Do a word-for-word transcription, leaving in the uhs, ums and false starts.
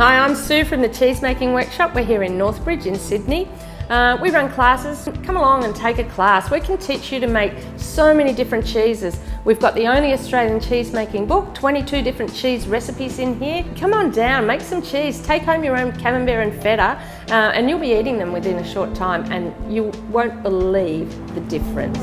Hi, I'm Sue from the Cheese Making Workshop. We're here in Northbridge in Sydney. Uh, we run classes. Come along and take a class. We can teach you to make so many different cheeses. We've got the only Australian cheese making book, twenty-two different cheese recipes in here. Come on down, make some cheese, take home your own camembert and feta, uh, and you'll be eating them within a short time and you won't believe the difference.